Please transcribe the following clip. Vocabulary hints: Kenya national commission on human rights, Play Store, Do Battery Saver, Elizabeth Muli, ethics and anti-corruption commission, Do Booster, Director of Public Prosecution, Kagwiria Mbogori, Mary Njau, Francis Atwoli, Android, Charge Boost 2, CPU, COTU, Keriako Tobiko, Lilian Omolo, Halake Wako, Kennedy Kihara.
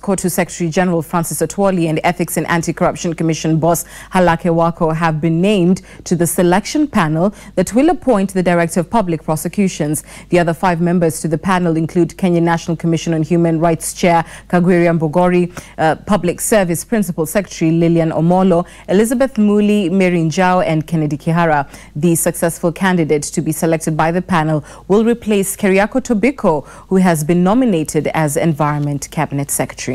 COTU Secretary General Francis Atwoli and Ethics and Anti-Corruption Commission boss Halake Wako have been named to the selection panel that will appoint the Director of Public Prosecutions. The other five members to the panel include Kenya National Commission on Human Rights Chair Kagwiria Mbogori, Public Service Principal Secretary Lilian Omolo, Elizabeth Muli, Mary Njau and Kennedy Kihara. The successful candidate to be selected by the panel will replace Keriako Tobiko, who has been nominated as Environment Cabinet Secretary.